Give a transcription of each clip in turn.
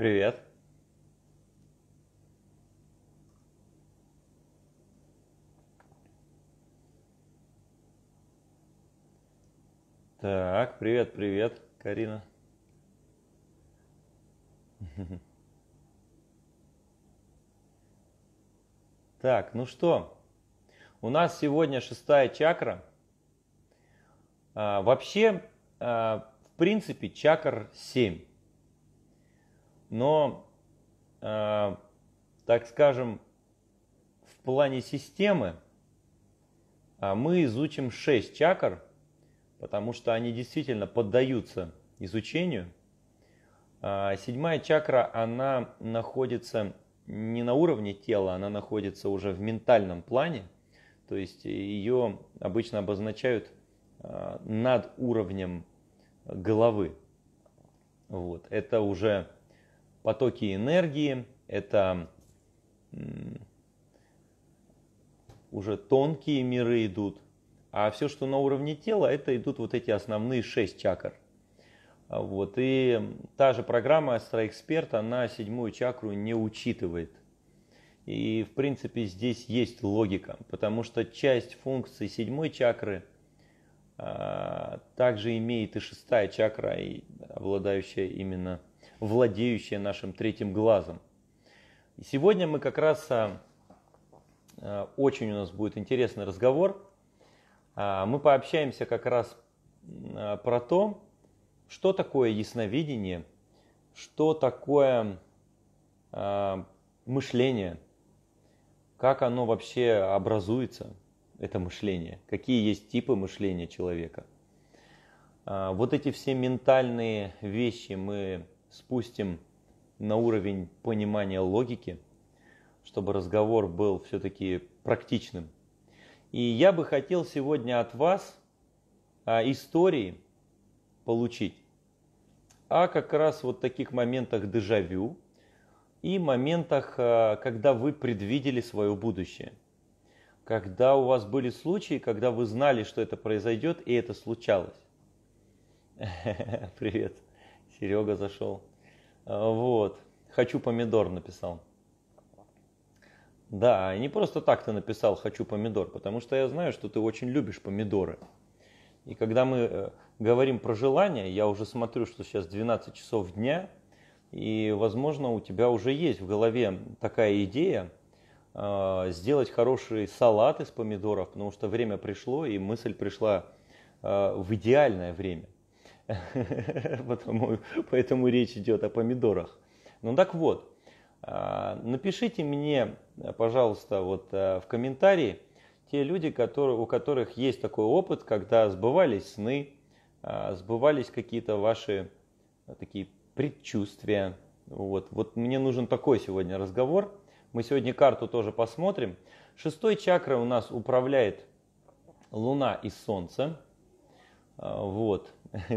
Привет. Так, привет, привет, Карина. Так, ну что, у нас сегодня шестая чакра. Вообще, в принципе, чакр 7. Но, так скажем, в плане системы мы изучим 6 чакр, потому что они действительно поддаются изучению. Седьмая чакра, она находится не на уровне тела, она находится уже в ментальном плане. То есть ее обычно обозначают над уровнем головы. Вот. Это уже потоки энергии, это уже тонкие миры идут. А все, что на уровне тела, это идут вот эти основные 6 чакр. Вот. И та же программа AstroExpert, она седьмую чакру не учитывает. И в принципе здесь есть логика, потому что часть функций седьмой чакры также имеет и шестая чакра, и обладающая именно владеющая нашим третьим глазом. И сегодня мы как раз очень у нас будет интересный разговор. Мы пообщаемся как раз про то, что такое ясновидение, что такое мышление, как оно вообще образуется, это мышление, какие есть типы мышления человека. Вот эти все ментальные вещи мы спустим на уровень понимания логики, чтобы разговор был все-таки практичным. И я бы хотел сегодня от вас истории получить о как раз вот таких моментах дежавю и моментах, когда вы предвидели свое будущее. Когда у вас были случаи, когда вы знали, что это произойдет, и это случалось. Привет, Серега зашел. Вот, хочу помидор написал. Да, не просто так ты написал «хочу помидор», потому что я знаю, что ты очень любишь помидоры. И когда мы говорим про желания, я уже смотрю, что сейчас 12 часов дня, и, возможно, у тебя уже есть в голове такая идея сделать хороший салат из помидоров, потому что время пришло, и мысль пришла в идеальное время. Поэтому речь идет о помидорах. Ну так вот. Напишите мне, пожалуйста, вот в комментарии те люди, у которых есть такой опыт, когда сбывались сны, сбывались какие-то ваши такие предчувствия. Вот мне нужен такой сегодня разговор. Мы сегодня карту тоже посмотрим. Шестой чакрой у нас управляет Луна и Солнце. Вот,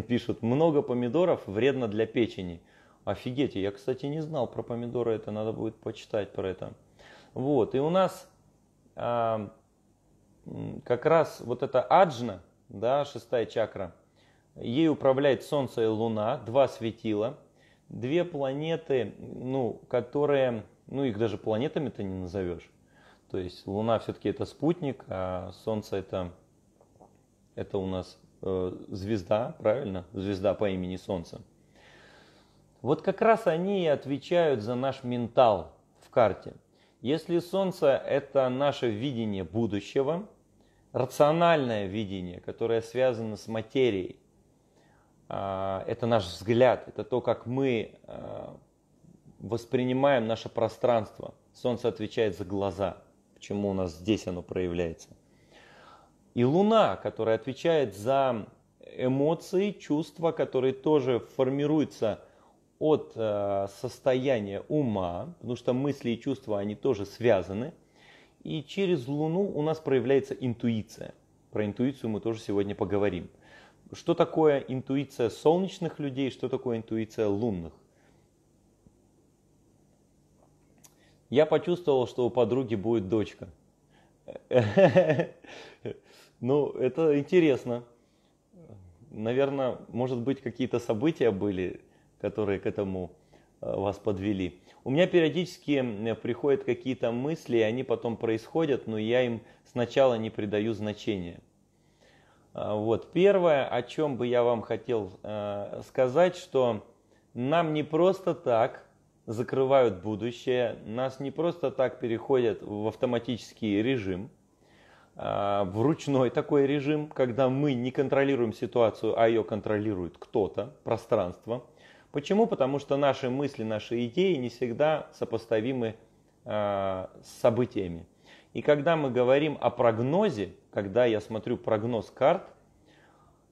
пишут, много помидоров вредно для печени. Офигеть, я, кстати, не знал про помидоры, это надо будет почитать про это. Вот, и у нас как раз вот эта Аджна, да, шестая чакра, ей управляет Солнце и Луна, два светила, две планеты, ну, которые, ну, их даже планетами ты не назовешь. То есть Луна все-таки это спутник, а Солнце это у нас звезда, правильно? Звезда по имени Солнце. Вот как раз они и отвечают за наш ментал в карте. Если Солнце – это наше видение будущего, рациональное видение, которое связано с материей, это наш взгляд, это то, как мы воспринимаем наше пространство. Солнце отвечает за глаза, почему у нас здесь оно проявляется. И Луна, которая отвечает за эмоции, чувства, которые тоже формируются от состояния ума, потому что мысли и чувства, они тоже связаны. И через Луну у нас проявляется интуиция. Про интуицию мы тоже сегодня поговорим. Что такое интуиция солнечных людей, что такое интуиция лунных? Я почувствовал, что у подруги будет дочка. Ну, это интересно. Наверное, может быть, какие-то события были, которые к этому вас подвели. У меня периодически приходят какие-то мысли, и они потом происходят, но я им сначала не придаю значения. Вот. Первое, о чем бы я вам хотел сказать, что нам не просто так закрывают будущее, нас не просто так переходят в автоматический режим, в ручной такой режим, когда мы не контролируем ситуацию, а ее контролирует кто-то, пространство. Почему? Потому что наши мысли, наши идеи не всегда сопоставимы с событиями. И когда мы говорим о прогнозе, когда я смотрю прогноз карт,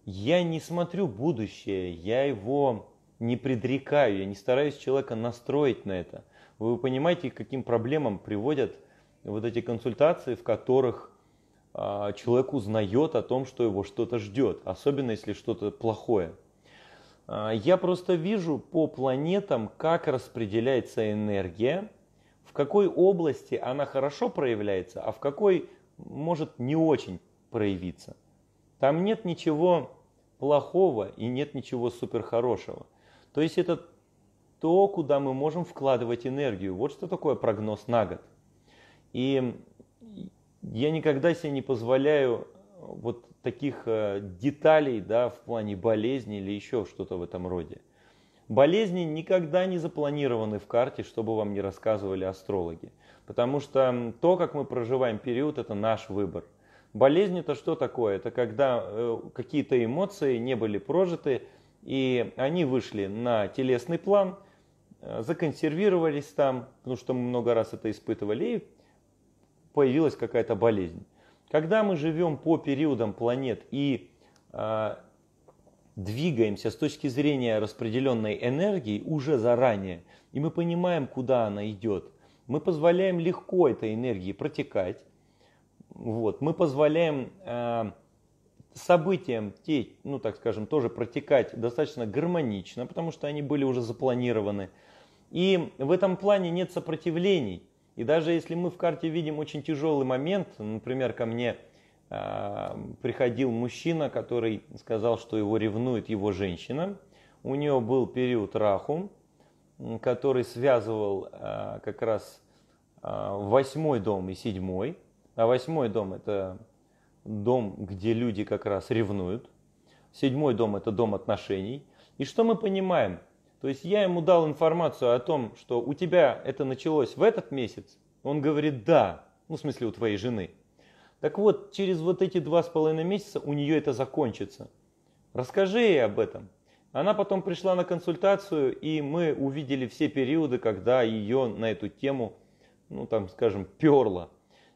я не смотрю будущее, я его не предрекаю, я не стараюсь человека настроить на это. Вы понимаете, к каким проблемам приводят вот эти консультации, в которых человек узнает о том, что его что-то ждет, особенно если что-то плохое. Я просто вижу по планетам, как распределяется энергия, в какой области она хорошо проявляется, а в какой может не очень проявиться. Там нет ничего плохого и нет ничего суперхорошего. То есть это то, куда мы можем вкладывать энергию. Вот что такое прогноз на год. И я никогда себе не позволяю вот таких деталей, да, в плане болезни или еще что-то в этом роде. Болезни никогда не запланированы в карте, чтобы вам не рассказывали астрологи. Потому что то, как мы проживаем период, это наш выбор. Болезнь это что такое? Это когда какие-то эмоции не были прожиты, и они вышли на телесный план, законсервировались там, потому что мы много раз это испытывали, и появилась какая-то болезнь. Когда мы живем по периодам планет и двигаемся с точки зрения распределенной энергии уже заранее, и мы понимаем, куда она идет, мы позволяем легко этой энергии протекать, вот. Мы позволяем событиям, так скажем, тоже протекать достаточно гармонично, потому что они были уже запланированы. И в этом плане нет сопротивлений. И даже если мы в карте видим очень тяжелый момент, например, ко мне приходил мужчина, который сказал, что его ревнует его женщина. У нее был период Раху, который связывал как раз 8-й дом и 7-й. А 8-й дом – это дом, где люди как раз ревнуют. 7-й дом – это дом отношений. И что мы понимаем? То есть я ему дал информацию о том, что у тебя это началось в этот месяц. Он говорит, да, ну в смысле у твоей жены. Так вот, через вот эти 2,5 месяца у нее это закончится. Расскажи ей об этом. Она потом пришла на консультацию, и мы увидели все периоды, когда ее на эту тему, перло.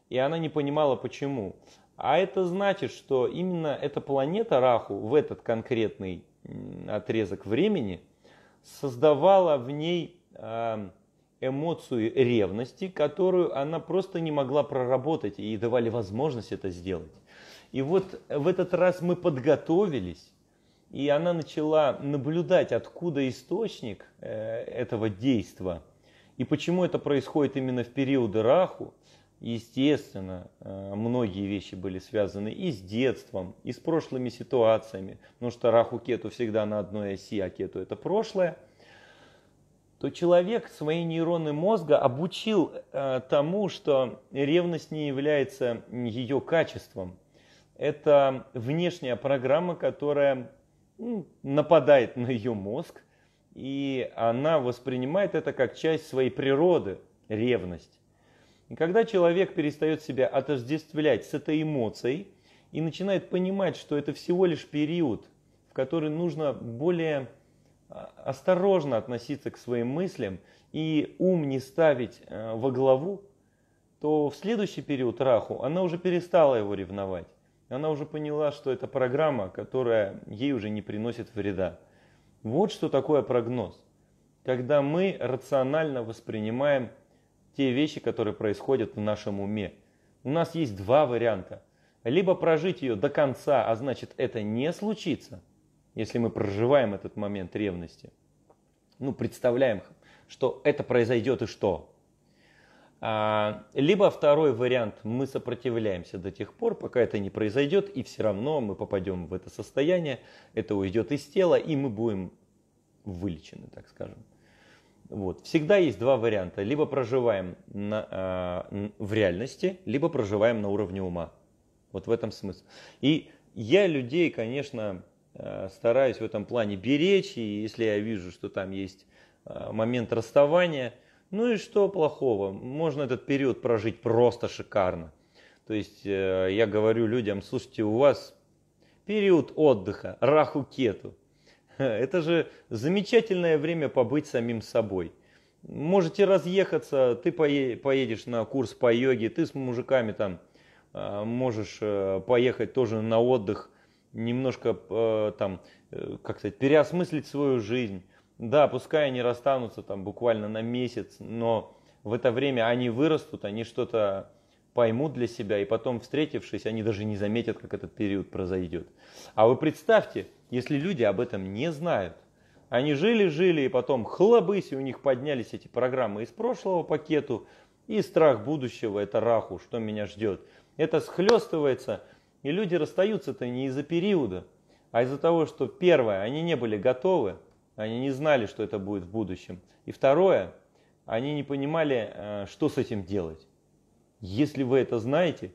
И она не понимала, почему. А это значит, что именно эта планета Раху в этот конкретный отрезок времени создавала в ней эмоцию ревности, которую она просто не могла проработать, и ей давали возможность это сделать. И вот в этот раз мы подготовились, и она начала наблюдать, откуда источник этого действа, и почему это происходит именно в периоды Раху. Естественно, многие вещи были связаны и с детством, и с прошлыми ситуациями, потому что Раху Кету всегда на одной оси, а Кету это прошлое, то человек свои нейроны мозга обучил тому, что ревность не является ее качеством. Это внешняя программа, которая нападает на ее мозг, и она воспринимает это как часть своей природы, ревность. И когда человек перестает себя отождествлять с этой эмоцией и начинает понимать, что это всего лишь период, в который нужно более осторожно относиться к своим мыслям и ум не ставить во главу, то в следующий период Раху она уже перестала его ревновать. Она уже поняла, что это программа, которая ей уже не приносит вреда. Вот что такое прогноз. Когда мы рационально воспринимаем те вещи, которые происходят в нашем уме. У нас есть два варианта. Либо прожить ее до конца, а значит это не случится, если мы проживаем этот момент ревности. Представляем, что это произойдет и что. Либо второй вариант, мы сопротивляемся до тех пор, пока это не произойдет, и все равно мы попадем в это состояние, это уйдет из тела, и мы будем вылечены, так скажем. Вот. Всегда есть два варианта. Либо проживаем в реальности, либо проживаем на уровне ума. Вот в этом смысл. И я людей, конечно, стараюсь в этом плане беречь. И если я вижу, что там есть момент расставания, ну и что плохого? Можно этот период прожить просто шикарно. То есть я говорю людям: слушайте, у вас период отдыха, Раху Кету. Это же замечательное время побыть самим собой. Можете разъехаться, ты поедешь на курс по йоге, ты с мужиками там можешь поехать тоже на отдых, немножко там, как сказать, переосмыслить свою жизнь. Да, пускай они расстанутся там буквально на месяц, но в это время они вырастут, они что-то поймут для себя, и потом, встретившись, они даже не заметят, как этот период произойдет. А вы представьте, если люди об этом не знают. Они жили-жили, и потом хлобысь, и у них поднялись эти программы из прошлого пакета, и страх будущего, это Раху, что меня ждет. Это схлестывается, и люди расстаются-то не из-за периода, а из-за того, что первое, они не были готовы, они не знали, что это будет в будущем. И второе, они не понимали, что с этим делать. Если вы это знаете,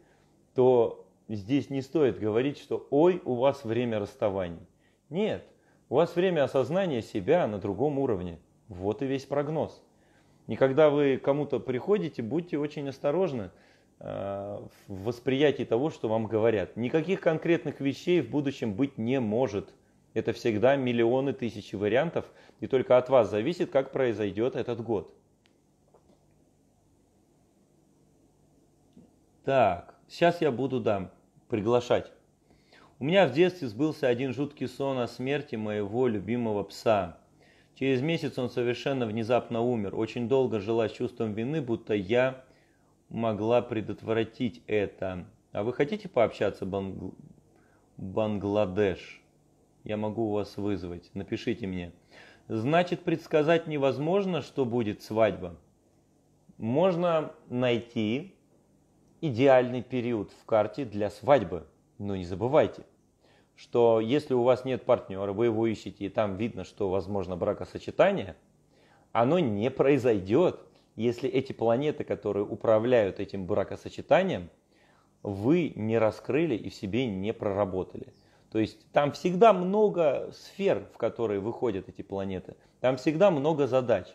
то здесь не стоит говорить, что «ой, у вас время расставаний». Нет, у вас время осознания себя на другом уровне. Вот и весь прогноз. И когда вы кому-то приходите, будьте очень осторожны в восприятии того, что вам говорят. Никаких конкретных вещей в будущем быть не может. Это всегда миллионы тысяч вариантов, и только от вас зависит, как произойдет этот год. Так, сейчас я буду, да, приглашать. У меня в детстве сбылся один жуткий сон о смерти моего любимого пса. Через месяц он совершенно внезапно умер. Очень долго жила с чувством вины, будто я могла предотвратить это. А вы хотите пообщаться, Бангладеш? Я могу вас вызвать. Напишите мне. Значит, предсказать невозможно, что будет свадьба. Можно найти идеальный период в карте для свадьбы. Но не забывайте, что если у вас нет партнера, вы его ищете, и там видно, что возможно бракосочетание, оно не произойдет, если эти планеты, которые управляют этим бракосочетанием, вы не раскрыли и в себе не проработали. То есть там всегда много сфер, в которые выходят эти планеты, там всегда много задач.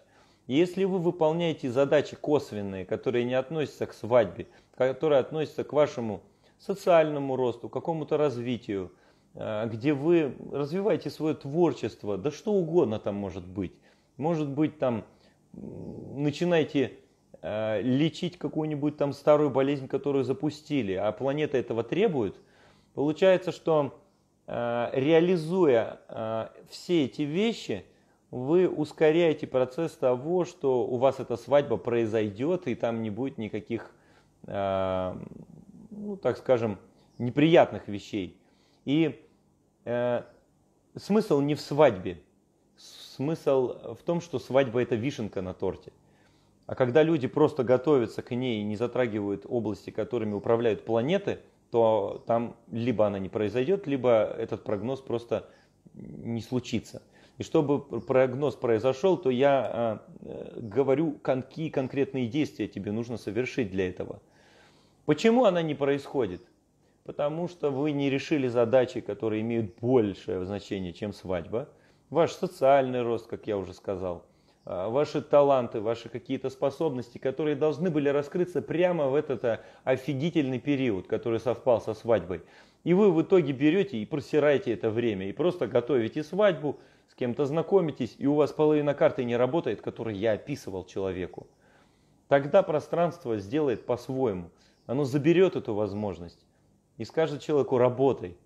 Если вы выполняете задачи косвенные, которые не относятся к свадьбе, которые относятся к вашему социальному росту, какому-то развитию, где вы развиваете свое творчество, да что угодно там может быть. Может быть, там начинаете лечить какую-нибудь там старую болезнь, которую запустили, а планета этого требует. Получается, что реализуя все эти вещи, вы ускоряете процесс того, что у вас эта свадьба произойдет, и там не будет никаких, ну, так скажем, неприятных вещей. И смысл не в свадьбе. Смысл в том, что свадьба – это вишенка на торте. А когда люди просто готовятся к ней и не затрагивают области, которыми управляют планеты, то там либо она не произойдет, либо этот прогноз просто не случится. И чтобы прогноз произошел, то я говорю, какие конкретные действия тебе нужно совершить для этого. Почему она не происходит? Потому что вы не решили задачи, которые имеют большее значение, чем свадьба. Ваш социальный рост, как я уже сказал, ваши таланты, ваши какие-то способности, которые должны были раскрыться прямо в этот офигительный период, который совпал со свадьбой. И вы в итоге берете и просираете это время, и просто готовите свадьбу, с кем-то знакомитесь, и у вас половина карты не работает, которую я описывал человеку. Тогда пространство сделает по-своему. Оно заберет эту возможность и скажет человеку: работай.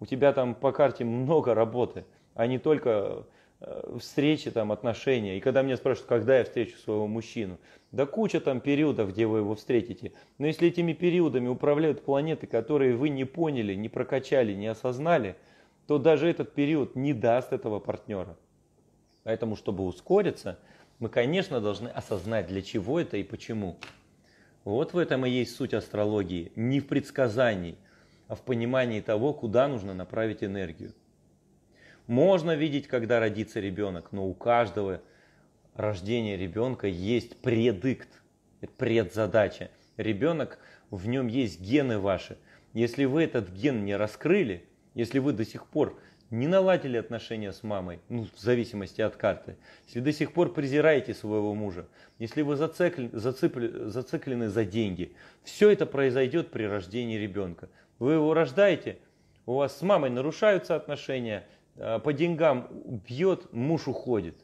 У тебя там по карте много работы, а не только встречи, там, отношения. И когда меня спрашивают, когда я встречу своего мужчину, да куча там периодов, где вы его встретите. Но если этими периодами управляют планеты, которые вы не поняли, не прокачали, не осознали, то даже этот период не даст этого партнера. Поэтому, чтобы ускориться, мы, конечно, должны осознать, для чего это и почему. Вот в этом и есть суть астрологии. Не в предсказании, а в понимании того, куда нужно направить энергию. Можно видеть, когда родится ребенок, но у каждого рождения ребенка есть предикт, предзадача. Ребенок, в нем есть гены ваши. Если вы этот ген не раскрыли, если вы до сих пор не наладили отношения с мамой, ну, в зависимости от карты, если до сих пор презираете своего мужа, если вы зациклены за деньги, все это произойдет при рождении ребенка. Вы его рождаете, у вас с мамой нарушаются отношения, по деньгам бьет, муж уходит.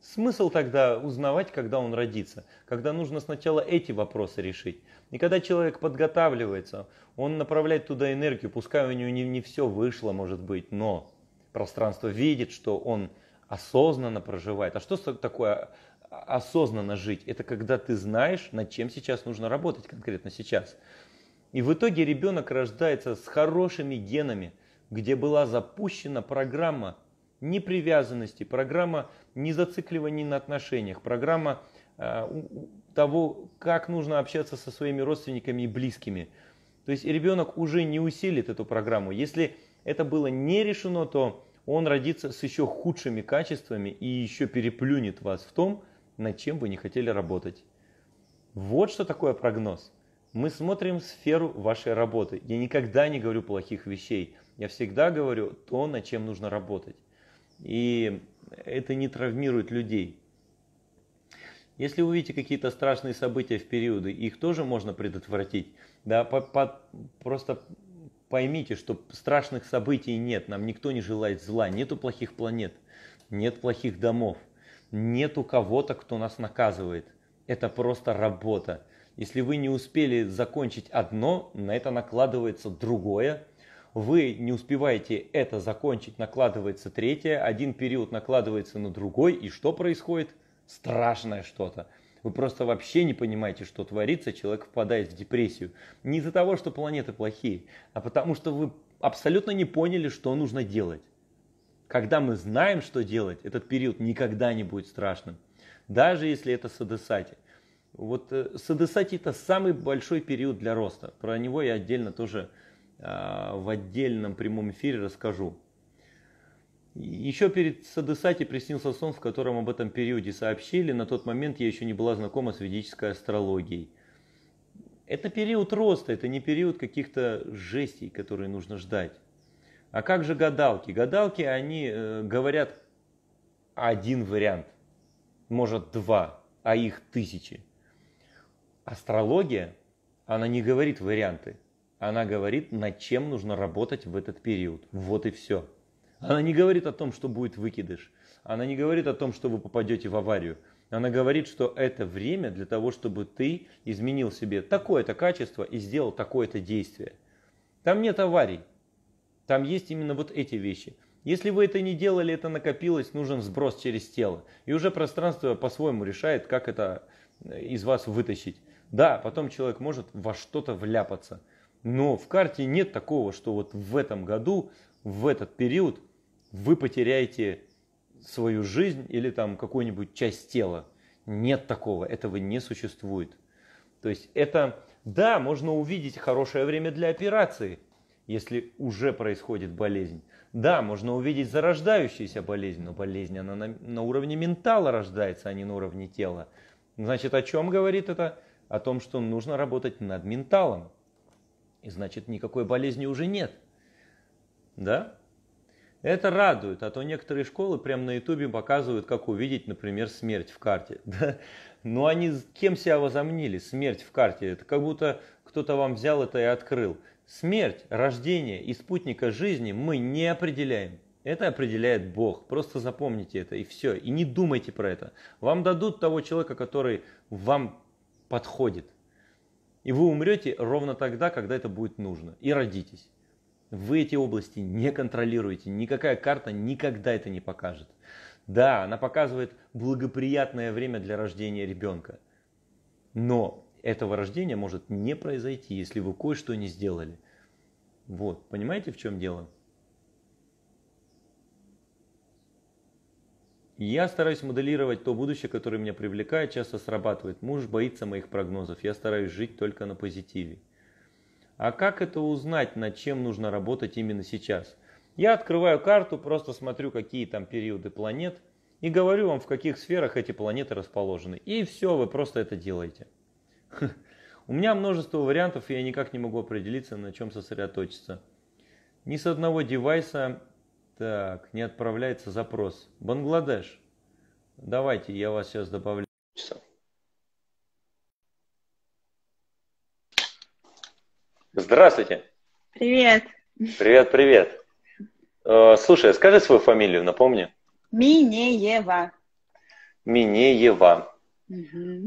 Смысл тогда узнавать, когда он родится, когда нужно сначала эти вопросы решить. И когда человек подготавливается, он направляет туда энергию, пускай у него не все вышло, может быть, но пространство видит, что он осознанно проживает. А что такое осознанно жить? Это когда ты знаешь, над чем сейчас нужно работать, конкретно сейчас. И в итоге ребенок рождается с хорошими генами, где была запущена программа непривязанности, программа незацикливания на отношениях, программа того, как нужно общаться со своими родственниками и близкими. То есть ребенок уже не усилит эту программу. Если это было не решено, то он родится с еще худшими качествами и еще переплюнет вас в том, над чем вы не хотели работать. Вот что такое прогноз. Мы смотрим сферу вашей работы. Я никогда не говорю плохих вещей. Я всегда говорю то, над чем нужно работать. И это не травмирует людей. Если вы видите какие-то страшные события в периоды, их тоже можно предотвратить. Да, просто поймите, что страшных событий нет, нам никто не желает зла, нету плохих планет, нет плохих домов, нету кого-то, кто нас наказывает. Это просто работа. Если вы не успели закончить одно, на это накладывается другое. Вы не успеваете это закончить, накладывается третье, один период накладывается на другой, и что происходит? Страшное что-то. Вы просто вообще не понимаете, что творится, человек впадает в депрессию. Не из-за того, что планеты плохие, а потому что вы абсолютно не поняли, что нужно делать. Когда мы знаем, что делать, этот период никогда не будет страшным. Даже если это саде-сати. Вот саде-сати – это самый большой период для роста. Про него я отдельно тоже в отдельном прямом эфире расскажу. Еще перед саде-сати приснился сон, в котором об этом периоде сообщили. На тот момент я еще не была знакома с ведической астрологией. Это период роста, это не период каких-то жестей, которые нужно ждать. А как же гадалки? Гадалки, они говорят один вариант, может два, а их тысячи. Астрология, она не говорит варианты. Она говорит, над чем нужно работать в этот период. Вот и все. Она не говорит о том, что будет выкидыш. Она не говорит о том, что вы попадете в аварию. Она говорит, что это время для того, чтобы ты изменил себе такое-то качество и сделал такое-то действие. Там нет аварий. Там есть именно вот эти вещи. Если вы это не делали, это накопилось, нужен сброс через тело. И уже пространство по-своему решает, как это из вас вытащить. Да, потом человек может во что-то вляпаться. Но в карте нет такого, что вот в этом году, в этот период вы потеряете свою жизнь или там какую-нибудь часть тела. Нет такого, этого не существует. То есть это, да, можно увидеть хорошее время для операции, если уже происходит болезнь. Да, можно увидеть зарождающуюся болезнь, но болезнь, она на уровне ментала рождается, а не на уровне тела. Значит, о чем говорит это? О том, что нужно работать над менталом. И значит, никакой болезни уже нет. Да? Это радует, а то некоторые школы прямо на ютубе показывают, как увидеть, например, смерть в карте. Да? Но они кем себя возомнили? Смерть в карте. Это как будто кто-то вам взял это и открыл. Смерть, рождение и спутника жизни мы не определяем. Это определяет Бог. Просто запомните это и все. И не думайте про это. Вам дадут того человека, который вам подходит. И вы умрете ровно тогда, когда это будет нужно. И родитесь. Вы эти области не контролируете. Никакая карта никогда это не покажет. Да, она показывает благоприятное время для рождения ребенка. Но этого рождения может не произойти, если вы кое-что не сделали. Вот, понимаете, в чем дело? Я стараюсь моделировать то будущее, которое меня привлекает, часто срабатывает. Муж боится моих прогнозов, я стараюсь жить только на позитиве. А как это узнать, над чем нужно работать именно сейчас? Я открываю карту, просто смотрю, какие там периоды планет, и говорю вам, в каких сферах эти планеты расположены. И все, вы просто это делаете. У меня множество вариантов, и я никак не могу определиться, на чем сосредоточиться. Ни с одного девайса так, не отправляется запрос. Бангладеш. Давайте, я вас сейчас добавляю. Здравствуйте. Привет. Привет, привет. Слушай, скажи свою фамилию, напомни. Минеева. Минеева. Угу.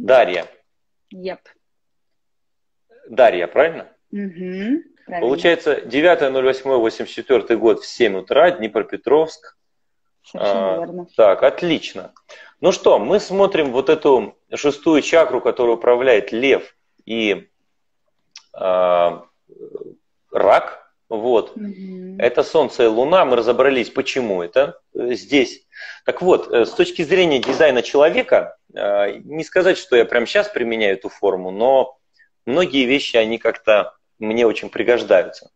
Дарья. Yep. Дарья, правильно? Угу, правильно. Получается, 9.08.84 год в 7 утра, Днепропетровск. Совершенно верно. Так, отлично. Ну что, мы смотрим вот эту шестую чакру, которую управляет Лев и Рак. Вот. Угу. Это Солнце и Луна. Мы разобрались, почему это здесь. Так вот, с точки зрения дизайна человека, не сказать, что я прямо сейчас применяю эту форму, но многие вещи, они как-то мне очень пригождаются.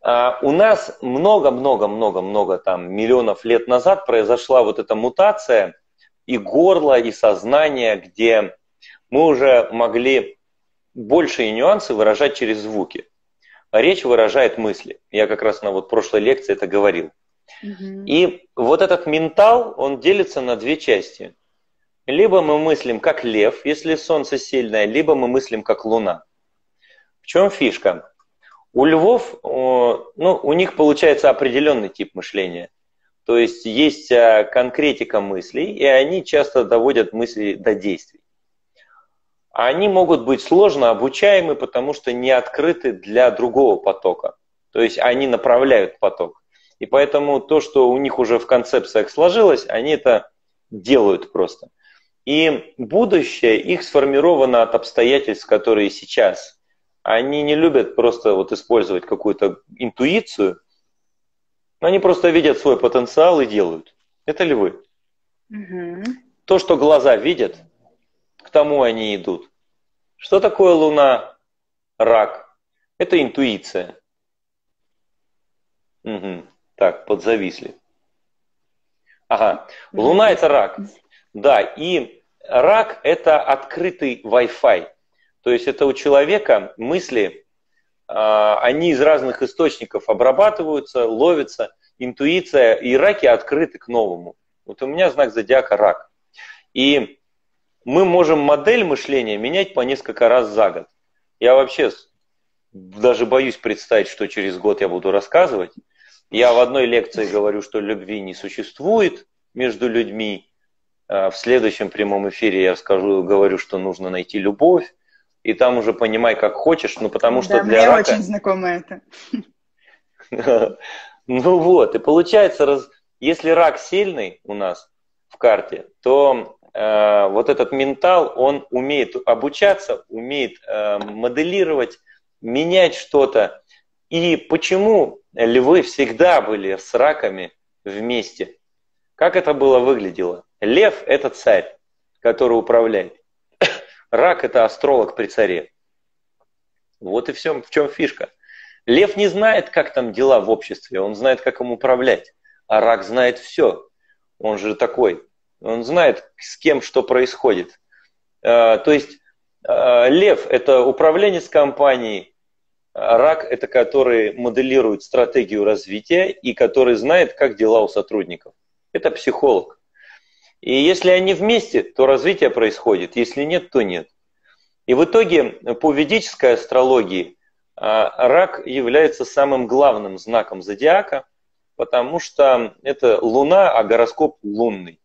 У нас много-много-много-много там миллионов лет назад произошла вот эта мутация и горла, и сознание, где мы уже могли большие нюансы выражать через звуки. Речь выражает мысли. Я как раз на вот прошлой лекции это говорил. Угу. И вот этот ментал, он делится на две части. Либо мы мыслим как лев, если солнце сильное, либо мы мыслим как луна. В чем фишка? У львов, ну, у них получается определенный тип мышления. То есть есть конкретика мыслей, и они часто доводят мысли до действий. Они могут быть сложно обучаемы, потому что не открыты для другого потока. То есть они направляют поток. И поэтому то, что у них уже в концепциях сложилось, они это делают просто. И будущее их сформировано от обстоятельств, которые сейчас. Они не любят просто вот использовать какую-то интуицию. Они просто видят свой потенциал и делают. Это львы. Угу. То, что глаза видят, к тому они идут. Что такое Луна? Рак. Это интуиция. Угу. Так, подзависли. Ага. Луна – это рак. Да, и рак – это открытый Wi-Fi. То есть это у человека мысли, они из разных источников обрабатываются, ловятся. Интуиция и раки открыты к новому. Вот у меня знак зодиака – рак. И мы можем модель мышления менять по несколько раз за год. Я вообще даже боюсь представить, что через год я буду рассказывать. Я в одной лекции говорю, что любви не существует между людьми. В следующем прямом эфире я говорю, что нужно найти любовь. И там уже понимай, как хочешь, ну потому что да, для мне рака... очень знакомо это. Ну вот, и получается, если рак сильный у нас в карте, то... вот этот ментал, он умеет обучаться, умеет моделировать, менять что-то. И почему львы всегда были с раками вместе? Как это было выглядело? Лев – это царь, который управляет. Рак – это астролог при царе. Вот и все, в чем фишка. Лев не знает, как там дела в обществе, он знает, как им управлять. А рак знает все. Он же такой... Он знает, с кем что происходит. То есть лев – это управленец компанией, рак – это который моделирует стратегию развития и который знает, как дела у сотрудников. Это психолог. И если они вместе, то развитие происходит, если нет, то нет. И в итоге по ведической астрологии рак является самым главным знаком зодиака, потому что это луна, а гороскоп лунный.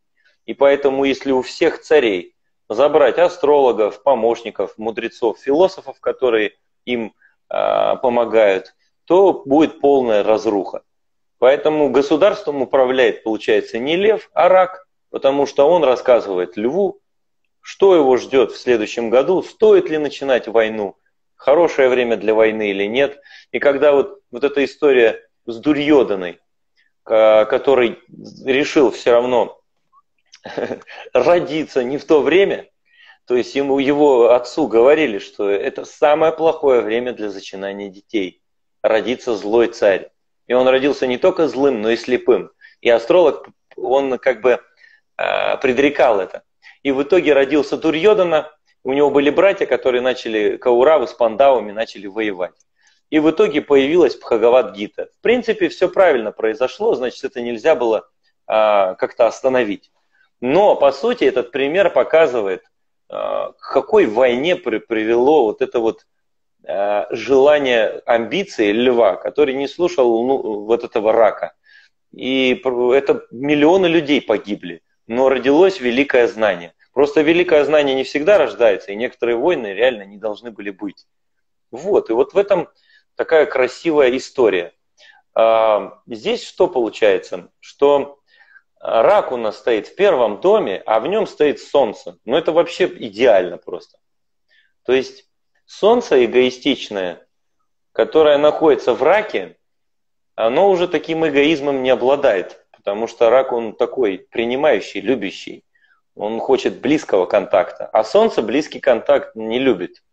И поэтому, если у всех царей забрать астрологов, помощников, мудрецов, философов, которые им помогают, то будет полная разруха. Поэтому государством управляет, получается, не лев, а рак, потому что он рассказывает льву, что его ждет в следующем году, стоит ли начинать войну, хорошее время для войны или нет. И когда вот эта история с Дурьоданой, который решил все равно... родиться не в то время, то есть ему, его отцу говорили, что это самое плохое время для зачинания детей. Родится злой царь. И он родился не только злым, но и слепым. И астролог, он как бы предрекал это. И в итоге родился Дурьодана, у него были братья, которые начали, Кауравы с Пандавами начали воевать. И в итоге появилась Бхагавад-гита. В принципе, все правильно произошло, значит, это нельзя было как-то остановить. Но, по сути, этот пример показывает, к какой войне привело вот это вот желание, амбиции льва, который не слушал вот этого рака. И это миллионы людей погибли, но родилось великое знание. Просто великое знание не всегда рождается, и некоторые войны реально не должны были быть. Вот, и вот в этом такая красивая история. Здесь что получается? Что рак у нас стоит в первом доме, а в нем стоит солнце. Ну это вообще идеально просто. То есть солнце эгоистичное, которое находится в раке, оно уже таким эгоизмом не обладает, потому что рак он такой принимающий, любящий. Он хочет близкого контакта, а солнце близкий контакт не любит.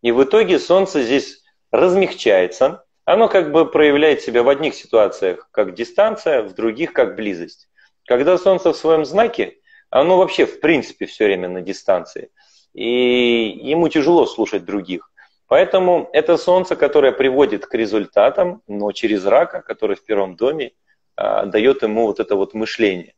И в итоге солнце здесь размягчается, оно как бы проявляет себя в одних ситуациях как дистанция, в других как близость. Когда солнце в своем знаке, оно вообще в принципе все время на дистанции, и ему тяжело слушать других. Поэтому это солнце, которое приводит к результатам, но через рака, который в первом доме, дает ему вот это вот мышление.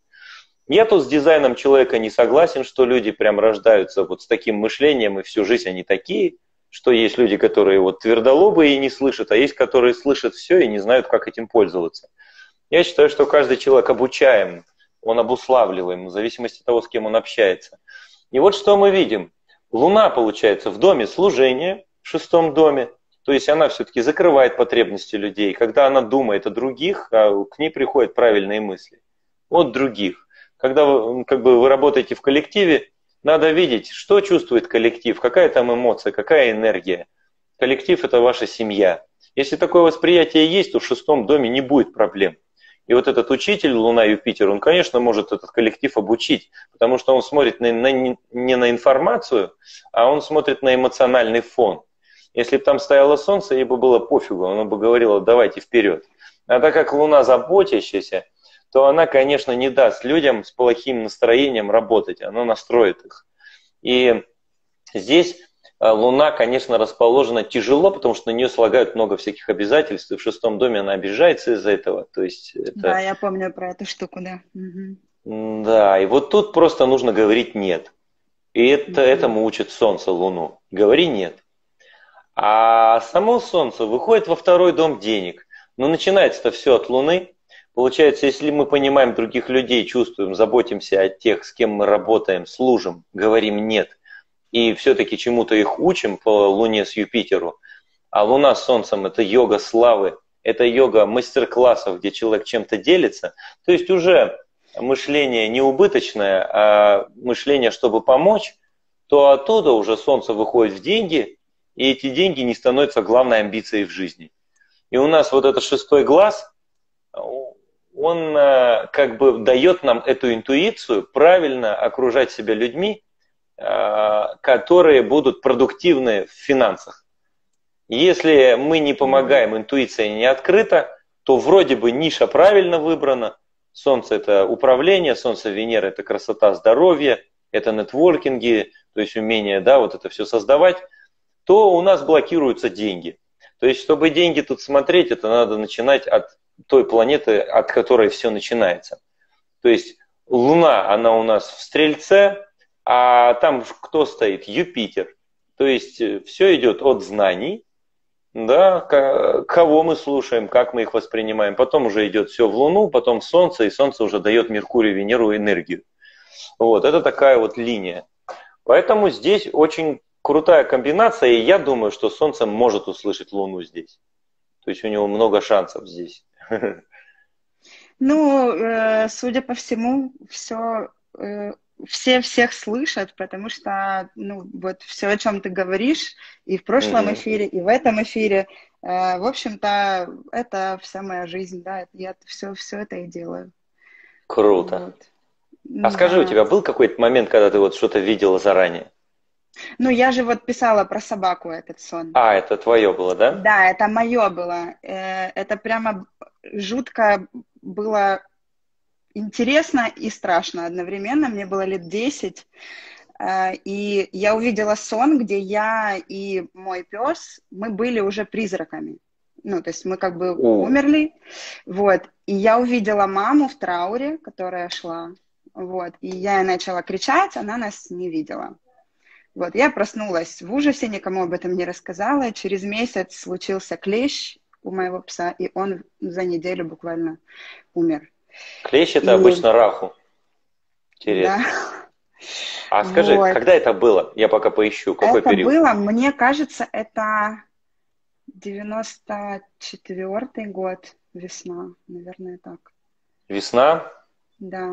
Я тут с дизайном человека не согласен, что люди прям рождаются вот с таким мышлением, и всю жизнь они такие, что есть люди, которые вот твердолобые и не слышат, а есть, которые слышат все и не знают, как этим пользоваться. Я считаю, что каждый человек обучаем, он обуславливаем, в зависимости от того, с кем он общается. И вот что мы видим. Луна, получается, в доме служения, в шестом доме, то есть она все-таки закрывает потребности людей. Когда она думает о других, к ней приходят правильные мысли. От других. Когда вы, как бы, вы работаете в коллективе, надо видеть, что чувствует коллектив, какая там эмоция, какая энергия. Коллектив – это ваша семья. Если такое восприятие есть, то в шестом доме не будет проблем. И вот этот учитель, Луна Юпитер, он, конечно, может этот коллектив обучить, потому что он смотрит не на информацию, а он смотрит на эмоциональный фон. Если бы там стояло солнце, ей бы было пофигу, оно бы говорило «давайте вперед». А так как Луна заботящаяся, то она, конечно, не даст людям с плохим настроением работать, она настроит их. И здесь Луна, конечно, расположена тяжело, потому что на нее слагают много всяких обязательств, и в шестом доме она обижается из-за этого. То есть это... Да, я помню про эту штуку, да. Угу. Да, и вот тут просто нужно говорить «нет». И это, этому учит Солнце Луну. Говори «нет». А само Солнце выходит во второй дом денег. Но начинается-то все от Луны. Получается, если мы понимаем других людей, чувствуем, заботимся о тех, с кем мы работаем, служим, говорим «нет», и все-таки чему-то их учим по Луне с Юпитеру, а Луна с Солнцем – это йога славы, это йога мастер-классов, где человек чем-то делится, то есть уже мышление не убыточное, а мышление, чтобы помочь, то оттуда уже Солнце выходит в деньги, и эти деньги не становятся главной амбицией в жизни. И у нас вот этот шестой глаз – он как бы дает нам эту интуицию правильно окружать себя людьми, которые будут продуктивны в финансах. Если мы не помогаем, интуиция не открыта, то вроде бы ниша правильно выбрана. Солнце – это управление, Солнце, Венера – это красота, здоровье, это нетворкинги, то есть умение, да, вот это все создавать, то у нас блокируются деньги. То есть, чтобы деньги тут смотреть, это надо начинать от той планеты, от которой все начинается. То есть Луна, она у нас в Стрельце, а там кто стоит? Юпитер. То есть все идет от знаний, да, кого мы слушаем, как мы их воспринимаем. Потом уже идет все в Луну, потом в Солнце, и Солнце уже дает Меркурию, Венеру энергию. Вот, это такая вот линия. Поэтому здесь очень крутая комбинация, и я думаю, что Солнце может услышать Луну здесь. То есть у него много шансов здесь. Ну, судя по всему, все всех слышат, потому что, ну, вот все, о чем ты говоришь, и в прошлом эфире, и в этом эфире, в общем-то, это вся моя жизнь, да, я все это и делаю. Круто. Вот. А скажи, у тебя был какой-то момент, когда ты вот что-то видела заранее? Ну, я же вот писала про собаку этот сон. А, это твое было, да? Да, это мое было. Это прямо жутко было интересно и страшно одновременно. Мне было лет 10, и я увидела сон, где я и мой пес, мы были уже призраками. Ну, то есть мы как бы умерли. Вот. И я увидела маму в трауре, которая шла. Вот. И я начала кричать, она нас не видела. Вот. Я проснулась в ужасе, никому об этом не рассказала. Через месяц случился клещ у моего пса, и он за неделю буквально умер. Клещ — это обычно раху. Интересно. Да. А скажи, вот, когда это было? Я пока поищу. Какой это период? Это было, мне кажется, это 94-й год. Весна, наверное, так. Весна? Да.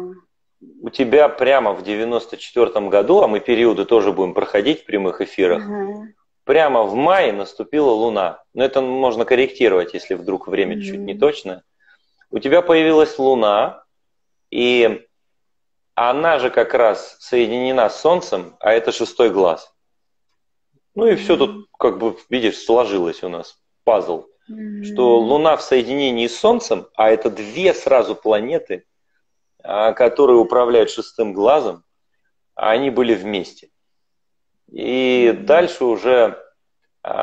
У тебя прямо в 94-м году, а мы периоды тоже будем проходить в прямых эфирах, прямо в мае наступила луна. Но это можно корректировать, если вдруг время чуть не точное. У тебя появилась луна, и она же как раз соединена с солнцем, а это 6-й глаз. Ну и все тут, как бы, видишь, сложилось у нас пазл, что луна в соединении с солнцем, а это 2 сразу планеты, которые управляют 6-м глазом, они были вместе. И дальше уже,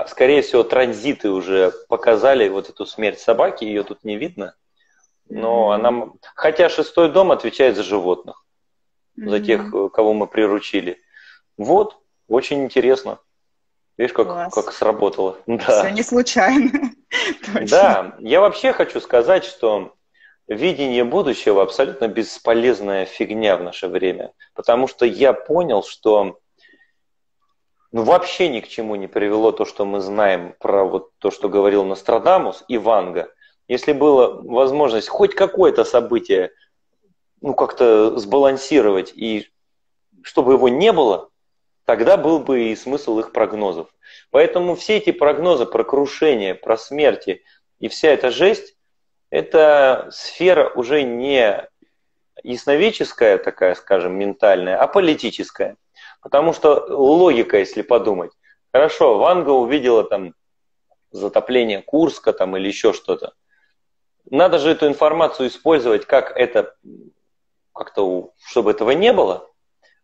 скорее всего, транзиты уже показали вот эту смерть собаки, ее тут не видно. Но она... Хотя 6-й дом отвечает за животных, за тех, кого мы приручили. Вот, очень интересно. Видишь, как сработало. Да. Все не случайно. Да, я вообще хочу сказать, что видение будущего абсолютно бесполезная фигня в наше время. Потому что я понял, что вообще ни к чему не привело то, что мы знаем про вот то, что говорил Нострадамус и Ванга. Если была возможность хоть какое-то событие, ну, как-то сбалансировать, и чтобы его не было, тогда был бы и смысл их прогнозов. Поэтому все эти прогнозы про крушение, про смерти и вся эта жесть, это сфера уже не ясновидческая такая, скажем, ментальная, а политическая. Потому что логика, если подумать, хорошо, Ванга увидела там затопление Курска там, или еще что-то. Надо же эту информацию использовать, как это, как-то, чтобы этого не было.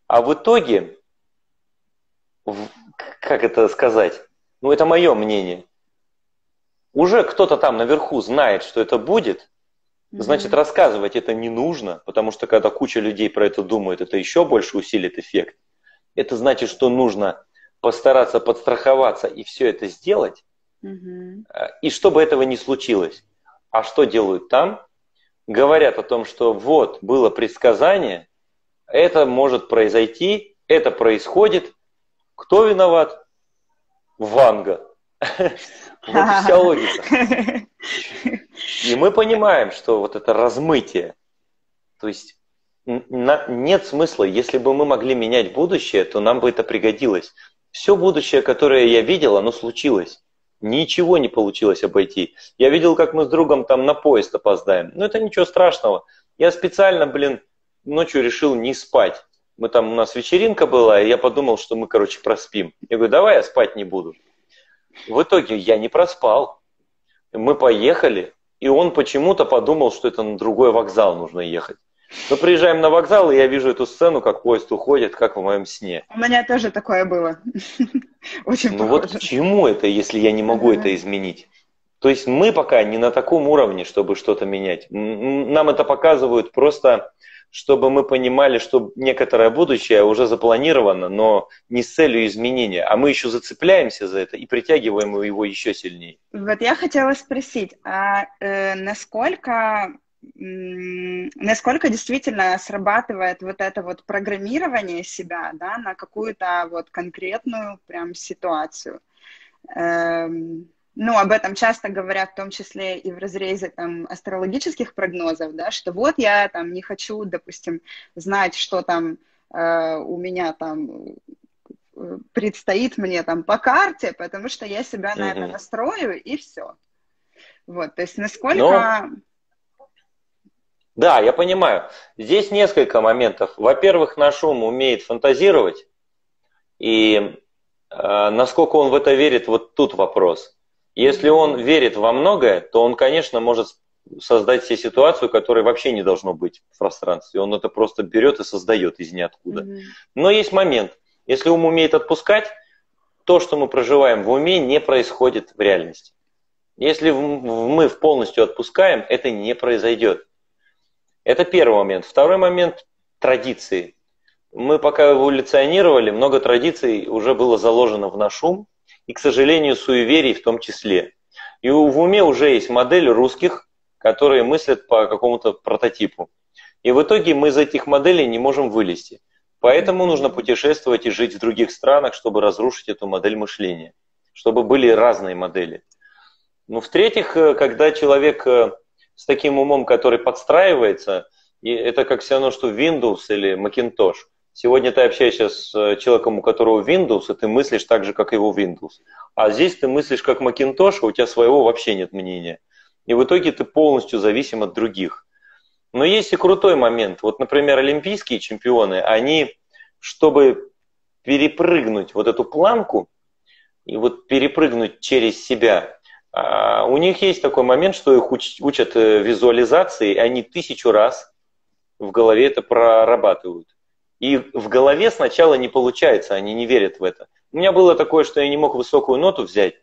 А в итоге, как это сказать, ну это мое мнение, уже кто-то там наверху знает, что это будет, значит, рассказывать это не нужно, потому что когда куча людей про это думает, это еще больше усилит эффект. Это значит, что нужно постараться подстраховаться и все это сделать, и чтобы этого не случилось. А что делают там? Говорят о том, что вот, было предсказание, это может произойти, это происходит. Кто виноват? Ванга. Вот вся логика. И мы понимаем, что вот это размытие. То есть нет смысла. Если бы мы могли менять будущее, то нам бы это пригодилось. Все будущее, которое я видел, оно случилось. Ничего не получилось обойти. Я видел, как мы с другом там на поезд опоздаем. Но это ничего страшного. Я специально, блин, ночью решил не спать. Мы там, у нас вечеринка была, и я подумал, что мы, короче, проспим. Я говорю, давай я спать не буду. В итоге я не проспал. Мы поехали, и он почему-то подумал, что это на другой вокзал нужно ехать. Мы приезжаем на вокзал, и я вижу эту сцену, как поезд уходит, как в моем сне. У меня тоже такое было. Очень похоже. Вот к чему это, если я не могу это изменить? То есть мы пока не на таком уровне, чтобы что-то менять. Нам это показывают просто, чтобы мы понимали, что некоторое будущее уже запланировано, но не с целью изменения. А мы еще зацепляемся за это и притягиваем его еще сильнее. Вот я хотела спросить, а насколько действительно срабатывает вот это вот программирование себя, да, на какую-то вот конкретную прям ситуацию. Ну, об этом часто говорят, в том числе и в разрезе там астрологических прогнозов, да, что вот я там не хочу, допустим, знать, что там у меня там предстоит мне там по карте, потому что я себя на это настрою, и все. Вот, то есть насколько... Да, я понимаю. Здесь несколько моментов. Во-первых, наш ум умеет фантазировать, и насколько он в это верит, вот тут вопрос. Если он верит во многое, то он, конечно, может создать себе ситуацию, которой вообще не должно быть в пространстве. Он это просто берет и создает из ниоткуда. Mm-hmm. Но есть момент. Если ум умеет отпускать, то, что мы проживаем в уме, не происходит в реальности. Если мы полностью отпускаем, это не произойдет. Это первый момент. Второй момент – традиции. Мы пока эволюционировали, много традиций уже было заложено в наш ум, и, к сожалению, суеверий в том числе. И в уме уже есть модель русских, которые мыслят по какому-то прототипу. И в итоге мы из этих моделей не можем вылезти. Поэтому нужно путешествовать и жить в других странах, чтобы разрушить эту модель мышления, чтобы были разные модели. Ну, в-третьих, когда человек с таким умом, который подстраивается, и это как все равно, что Windows или Macintosh. Сегодня ты общаешься с человеком, у которого Windows, и ты мыслишь так же, как его Windows. А здесь ты мыслишь как Macintosh, а у тебя своего вообще нет мнения. И в итоге ты полностью зависим от других. Но есть и крутой момент. Вот, например, олимпийские чемпионы, они, чтобы перепрыгнуть вот эту планку, и вот перепрыгнуть через себя, у них есть такой момент, что их учат визуализации, и они 1000 раз в голове это прорабатывают. И в голове сначала не получается, они не верят в это. У меня было такое, что я не мог высокую ноту взять,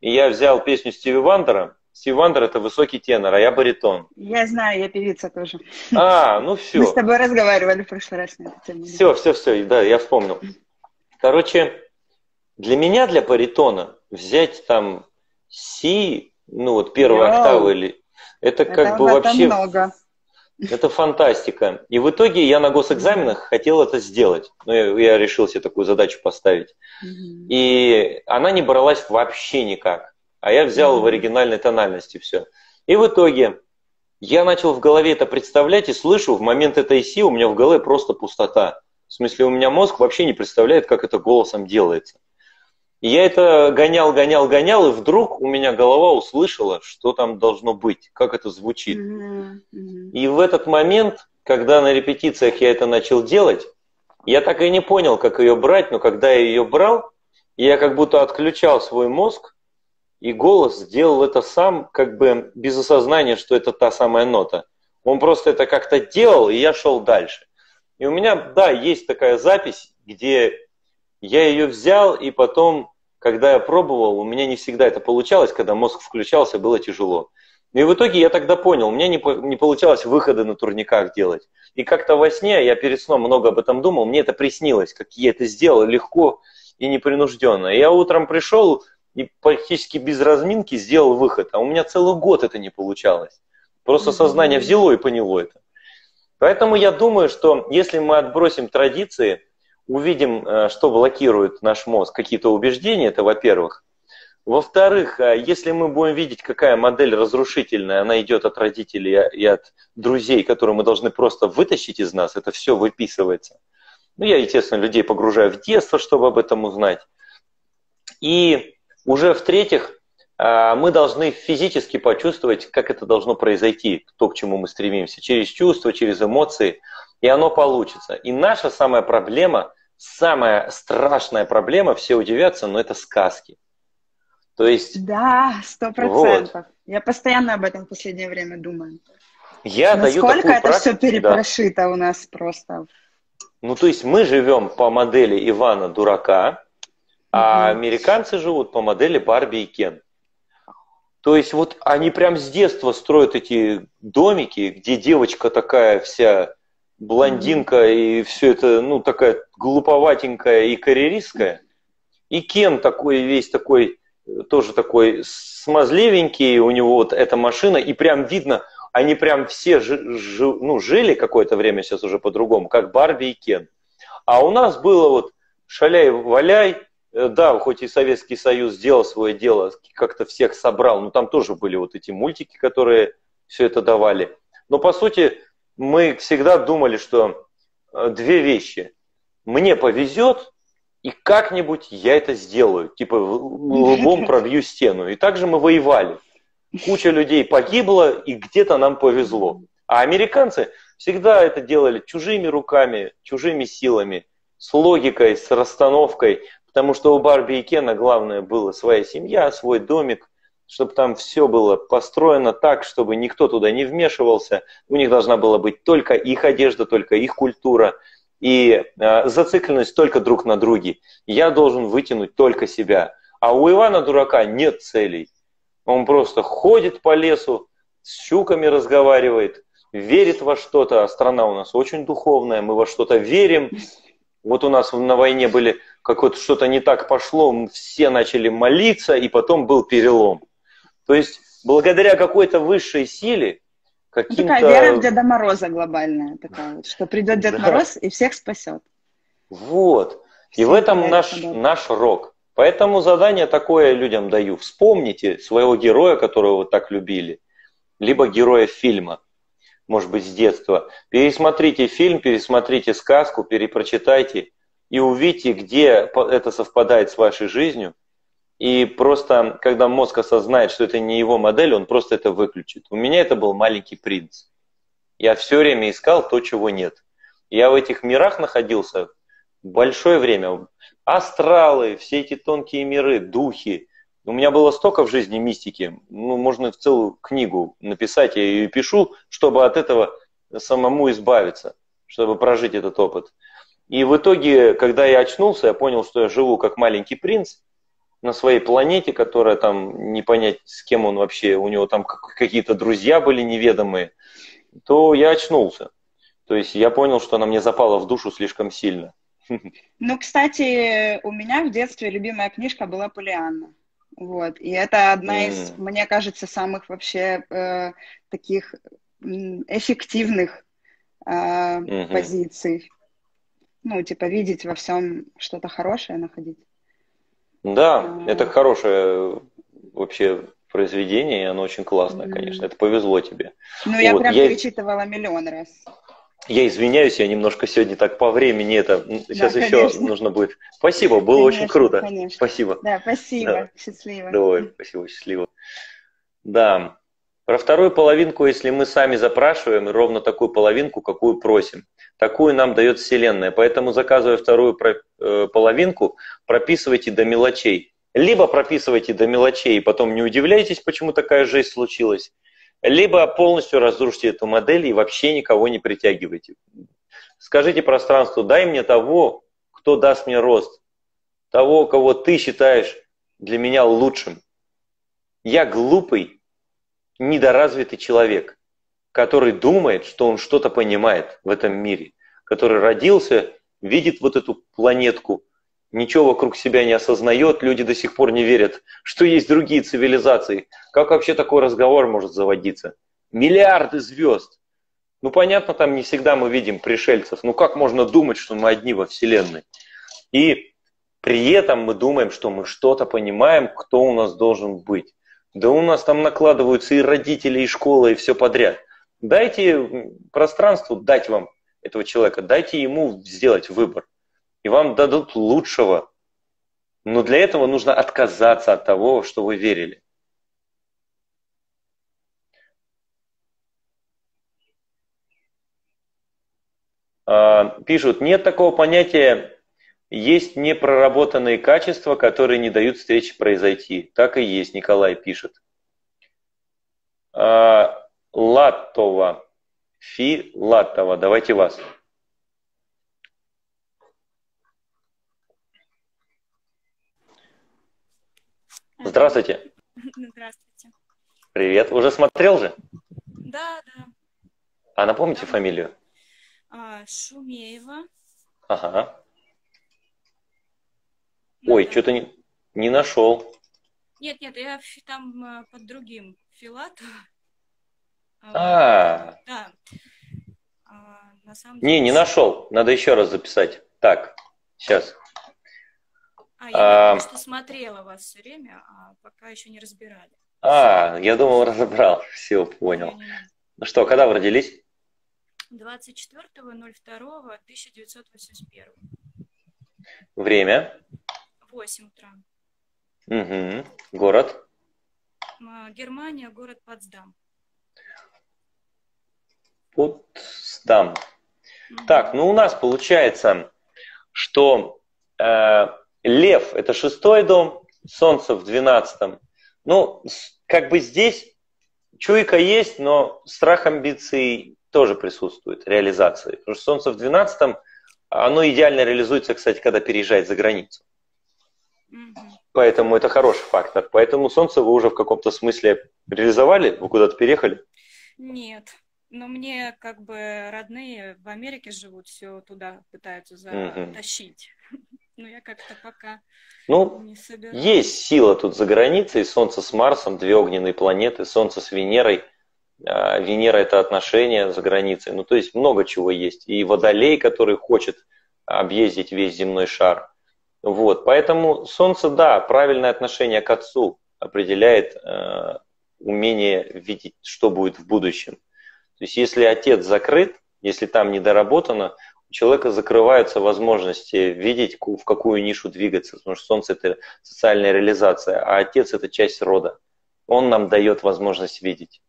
и я взял песню Стиви Вандера. Стиви Вандер – это высокий тенор, а я баритон. Я знаю, я певица тоже. А, ну все. Мы с тобой разговаривали в прошлый раз на эту тему. Все, да, я вспомнил. Короче, для меня, для баритона, взять там си, ну вот первой октавы, или это как бы вообще… Много. Это фантастика. И в итоге я на госэкзаменах хотел это сделать. Но я решил себе такую задачу поставить. И она не бралась вообще никак. А я взял в оригинальной тональности все. И в итоге я начал в голове это представлять и слышу, в момент этой си у меня в голове просто пустота. В смысле, у меня мозг вообще не представляет, как это голосом делается. И я это гонял, и вдруг у меня голова услышала, что там должно быть, как это звучит. И в этот момент, когда на репетициях я это начал делать, я так и не понял, как ее брать, но когда я ее брал, я как будто отключал свой мозг, и голос сделал это сам, как бы без осознания, что это та самая нота. Он просто это как-то делал, и я шел дальше. И у меня, да, есть такая запись, где я ее взял, и потом, когда я пробовал, у меня не всегда это получалось, когда мозг включался, было тяжело. И в итоге я тогда понял, у меня не получалось выходы на турниках делать. И как-то во сне, я перед сном много об этом думал, мне это приснилось, как я это сделал легко и непринужденно. Я утром пришел и практически без разминки сделал выход. А у меня целый год это не получалось. Просто сознание взяло и поняло это. Поэтому я думаю, что если мы отбросим традиции, увидим, что блокирует наш мозг, какие-то убеждения, это во-первых. Во-вторых, если мы будем видеть, какая модель разрушительная, она идет от родителей и от друзей, которые мы должны просто вытащить из нас, это все выписывается. Ну, я, естественно, людей погружаю в детство, чтобы об этом узнать. И уже в-третьих, мы должны физически почувствовать, как это должно произойти, то, к чему мы стремимся, через чувства, через эмоции, и оно получится. И наша самая проблема, самая страшная проблема, все удивятся, но это сказки. То есть… Да, 100%. Вот. Я постоянно об этом в последнее время думаю. Я даю такую практику, это все перепрошито у нас просто. Ну, то есть мы живем по модели Ивана Дурака, а американцы живут по модели Барби и Кен. То есть вот они прям с детства строят эти домики, где девочка такая вся блондинка и все это, ну, такая глуповатенькая и карьеристская. И Кен такой весь такой, тоже такой смазливенький, у него вот эта машина, и прям видно, они прям все жили какое-то время, сейчас уже по-другому, как Барби и Кен. А у нас было вот шаляй-валяй. Да, хоть и Советский Союз сделал свое дело, как-то всех собрал, но там тоже были вот эти мультики, которые все это давали. Но по сути мы всегда думали, что две вещи. Мне повезет, и как-нибудь я это сделаю. Типа лбом пробью стену. И также мы воевали. Куча людей погибло, и где-то нам повезло. А американцы всегда это делали чужими руками, чужими силами, с логикой, с расстановкой. Потому что у Барби и Кена главное было своя семья, свой домик, чтобы там все было построено так, чтобы никто туда не вмешивался. У них должна была быть только их одежда, только их культура. И зацикленность только друг на друге. Я должен вытянуть только себя. А у Ивана Дурака нет целей. Он просто ходит по лесу, с щуками разговаривает, верит во что-то. А страна у нас очень духовная, мы во что-то верим. Вот у нас на войне были, как вот что-то не так пошло, все начали молиться, и потом был перелом. То есть благодаря какой-то высшей силе, такая вера в Деда Мороза глобальная, такая вот, что придет Дед Мороз и всех спасет. Вот. Всех, и в этом наш рок. Поэтому задание такое людям даю. Вспомните своего героя, которого вы так любили, либо героя фильма, может быть, с детства. Пересмотрите фильм, пересмотрите сказку, перепрочитайте и увидите, где это совпадает с вашей жизнью. И просто, когда мозг осознает, что это не его модель, он просто это выключит. У меня это был «Маленький принц». Я все время искал то, чего нет. Я в этих мирах находился большое время. Астралы, все эти тонкие миры, духи. У меня было столько в жизни мистики. Ну, можно целую книгу написать, я ее пишу, чтобы от этого самому избавиться, чтобы прожить этот опыт. И в итоге, когда я очнулся, я понял, что я живу как маленький принц, на своей планете, которая там, не понять, с кем он вообще, у него там какие-то друзья были неведомые, то я очнулся. То есть я понял, что она мне запала в душу слишком сильно. Ну, кстати, у меня в детстве любимая книжка была «Пулианна». Вот. И это одна из, мне кажется, самых вообще таких эффективных позиций. Ну, типа видеть во всем что-то хорошее, находить. Да, это хорошее вообще произведение, и оно очень классное, конечно. Это повезло тебе. Ну, вот. Я прям перечитывала миллион раз. Я извиняюсь, я немножко сегодня так по времени это... Сейчас да, еще нужно будет... Спасибо, было конечно, очень круто. Конечно. Спасибо. Да, спасибо. Да. Счастливо. Давай, спасибо, счастливо. Да. Про вторую половинку, если мы сами запрашиваем, ровно такую половинку, какую просим. Такую нам дает Вселенная. Поэтому, заказывая вторую половинку, прописывайте до мелочей. Либо прописывайте до мелочей, и потом не удивляйтесь, почему такая жесть случилась. Либо полностью разрушите эту модель и вообще никого не притягивайте. Скажите пространству, дай мне того, кто даст мне рост. Того, кого ты считаешь для меня лучшим. Я глупый, недоразвитый человек, который думает, что он что-то понимает в этом мире, который родился, видит вот эту планетку, ничего вокруг себя не осознает, люди до сих пор не верят, что есть другие цивилизации. Как вообще такой разговор может заводиться? Миллиарды звезд. Ну, понятно, там не всегда мы видим пришельцев. Ну, как можно думать, что мы одни во Вселенной? И при этом мы думаем, что мы что-то понимаем, кто у нас должен быть. Да у нас там накладываются и родители, и школа, и все подряд. Дайте пространству дать вам этого человека, дайте ему сделать выбор. И вам дадут лучшего. Но для этого нужно отказаться от того, что вы верили. Пишут, нет такого понятия, есть непроработанные качества, которые не дают встрече произойти. Так и есть, Николай пишет. Латова. Фи Латова. Давайте вас. Здравствуйте. Здравствуйте. Привет. Уже смотрел же? Да, да. А напомните фамилию? Шумеева. Ага. Ой, да. Что-то не нашел. Нет, нет, я там под другим Филатов. Да. На самом деле... Не нашел. Надо еще раз записать. Так, сейчас. Я просто смотрела вас все время, а пока еще не разбирали. Я думал, разобрал. Все, понял. Ну что, когда вы родились? 24.02.1981. Время? 8 утра. Угу. Город? Германия, город Потсдам. Потсдам. Угу. Так, ну у нас получается, что Лев – это 6-й дом, Солнце в 12-м. Ну, как бы здесь чуйка есть, но страх амбиций тоже присутствует, реализации. Потому что Солнце в 12-м, оно идеально реализуется, кстати, когда переезжает за границу. Поэтому это хороший фактор. Поэтому Солнце вы уже в каком-то смысле реализовали? Вы куда-то переехали? Нет. Но мне как бы родные в Америке живут, все туда пытаются затащить. Но я как-то пока не собираюсь. Есть сила тут за границей. Солнце с Марсом, две огненные планеты, Солнце с Венерой. Венера – это отношения за границей. Ну, то есть много чего есть. И Водолей, который хочет объездить весь земной шар. Вот. Поэтому Солнце, да, правильное отношение к Отцу определяет умение видеть, что будет в будущем. То есть если отец закрыт, если там недоработано, у человека закрываются возможности видеть, в какую нишу двигаться, потому что Солнце – это социальная реализация, а отец – это часть рода. Он нам дает возможность видеть.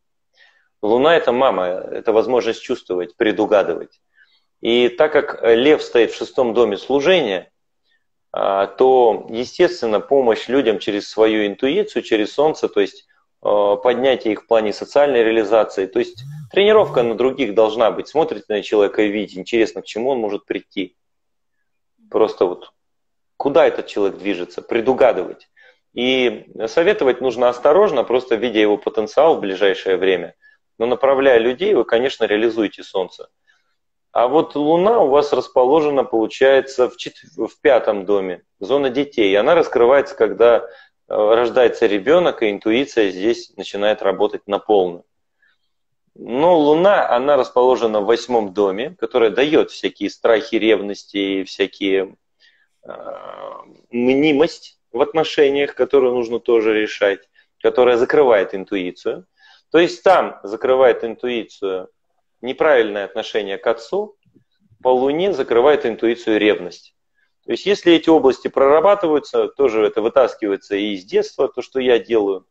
Луна – это мама, это возможность чувствовать, предугадывать. И так как Лев стоит в 6-м доме служения, то, естественно, помощь людям через свою интуицию, через Солнце, то есть поднятие их в плане социальной реализации. То есть тренировка на других должна быть. Смотрите на человека и видите, интересно, к чему он может прийти. Просто вот куда этот человек движется, предугадывать. И советовать нужно осторожно, просто видя его потенциал в ближайшее время. Но направляя людей, вы, конечно, реализуете Солнце. А вот Луна у вас расположена, получается, в 5-м доме, зона детей. И она раскрывается, когда рождается ребенок, и интуиция здесь начинает работать на полную. Но Луна, она расположена в 8-м доме, которая дает всякие страхи, ревности, всякие мнимость в отношениях, которую нужно тоже решать, которая закрывает интуицию. То есть там закрывает интуицию неправильное отношение к Отцу, по Луне закрывает интуицию ревность. То есть если эти области прорабатываются, тоже это вытаскивается и из детства, то, что я делаю,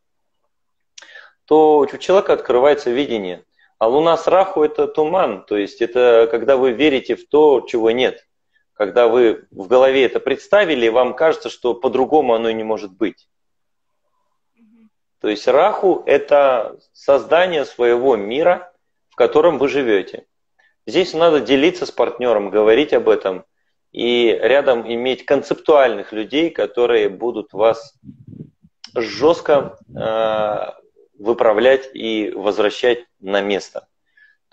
то у человека открывается видение. А Луна с Раху – это туман, то есть это когда вы верите в то, чего нет. Когда вы в голове это представили, вам кажется, что по-другому оно не может быть. То есть Раху – это создание своего мира, в котором вы живете. Здесь надо делиться с партнером, говорить об этом. И рядом иметь концептуальных людей, которые будут вас жестко выправлять и возвращать на место.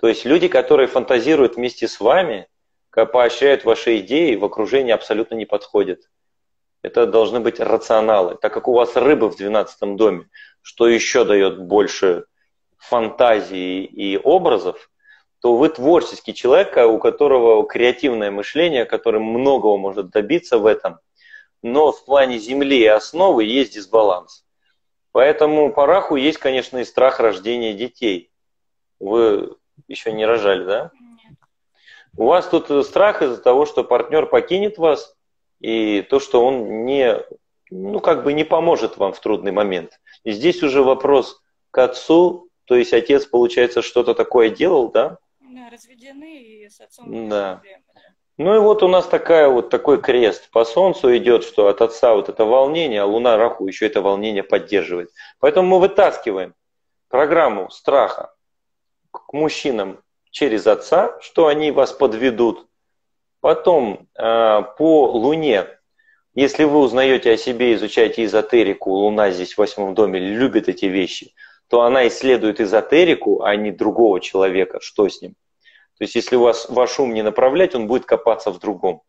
То есть люди, которые фантазируют вместе с вами, поощряют ваши идеи, в окружении абсолютно не подходят. Это должны быть рационалы. Так как у вас рыбы в 12-м доме, что еще дает больше фантазии и образов, то вы творческий человек, у которого креативное мышление, который многого может добиться в этом. Но в плане земли и основы есть дисбаланс. Поэтому по Раху есть, конечно, и страх рождения детей. Вы еще не рожали, да? Нет. У вас тут страх из-за того, что партнер покинет вас, и то, что он не поможет вам в трудный момент. И здесь уже вопрос к Отцу, то есть отец, получается, что-то такое делал, да? Разведены и с отцом. Да. Ну и вот у нас такой крест. По Солнцу идет, что от Отца вот это волнение, а Луна Раху еще это волнение поддерживает. Поэтому мы вытаскиваем программу страха к мужчинам через Отца, что они вас подведут. Потом по Луне, если вы узнаете о себе, изучаете эзотерику, Луна здесь в 8-м доме любит эти вещи, то она исследует эзотерику, а не другого человека, что с ним. То есть если ваш ум не направлять, он будет копаться в другом.